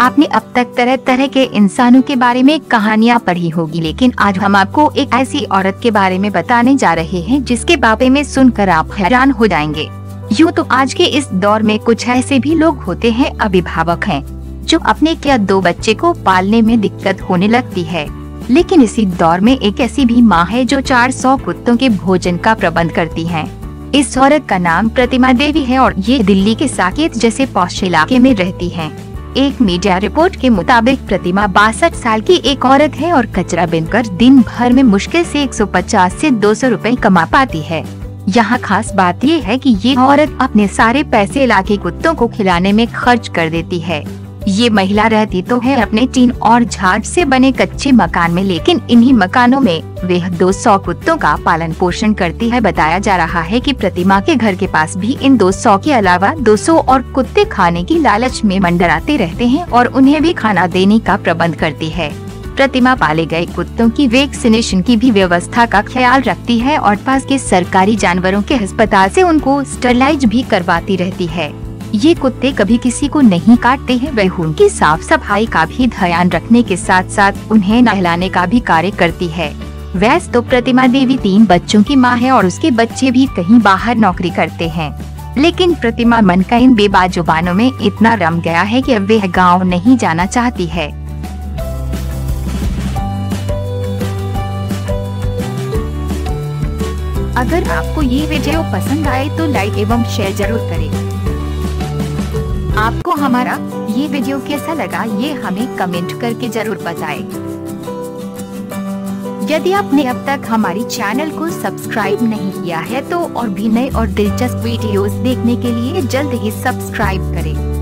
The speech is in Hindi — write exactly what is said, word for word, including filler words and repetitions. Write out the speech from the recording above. आपने अब तक तरह तरह के इंसानों के बारे में कहानियाँ पढ़ी होगी, लेकिन आज हम आपको एक ऐसी औरत के बारे में बताने जा रहे हैं जिसके बारे में सुनकर आप हैरान हो जाएंगे। यूँ तो आज के इस दौर में कुछ ऐसे भी लोग होते हैं, अभिभावक हैं, जो अपने क्या दो बच्चे को पालने में दिक्कत होने लगती है, लेकिन इसी दौर में एक ऐसी भी माँ है जो चार सौ कुत्तों के भोजन का प्रबंध करती है। इस औरत का नाम प्रतिमा देवी है और ये दिल्ली के साकेत जैसे पॉश इलाके में रहती है। एक मीडिया रिपोर्ट के मुताबिक प्रतिमा बासठ साल की एक औरत है और कचरा बिनकर दिन भर में मुश्किल से एक सौ पचास से दो सौ रुपए कमा पाती है। यहाँ खास बात ये है कि ये औरत अपने सारे पैसे इलाके कुत्तों को खिलाने में खर्च कर देती है। ये महिला रहती तो है अपने टीन और झाड़ से बने कच्चे मकान में, लेकिन इन्हीं मकानों में वह दो सौ कुत्तों का पालन पोषण करती है। बताया जा रहा है कि प्रतिमा के घर के पास भी इन दो सौ के अलावा दो सौ और कुत्ते खाने की लालच में मंडराते रहते हैं और उन्हें भी खाना देने का प्रबंध करती है। प्रतिमा पाले गए कुत्तों की वैक्सीनेशन की भी व्यवस्था का ख्याल रखती है और पास के सरकारी जानवरों के अस्पताल से उनको स्टरलाइज भी करवाती रहती है। ये कुत्ते कभी किसी को नहीं काटते हैं। वह उनकी साफ सफाई का भी ध्यान रखने के साथ साथ उन्हें नहलाने का भी कार्य करती है। वैसे तो प्रतिमा देवी तीन बच्चों की माँ है और उसके बच्चे भी कहीं बाहर नौकरी करते हैं, लेकिन प्रतिमा मन का इन बेबाजुबानों में इतना रम गया है कि अब वह गाँव नहीं जाना चाहती है। अगर आपको ये वीडियो पसंद आए तो लाइक एवं शेयर जरूर करें। आपको हमारा ये वीडियो कैसा लगा, ये हमें कमेंट करके जरूर बताएं। यदि आपने अब तक हमारी चैनल को सब्सक्राइब नहीं किया है तो और भी नए और दिलचस्प वीडियोस देखने के लिए जल्द ही सब्सक्राइब करें।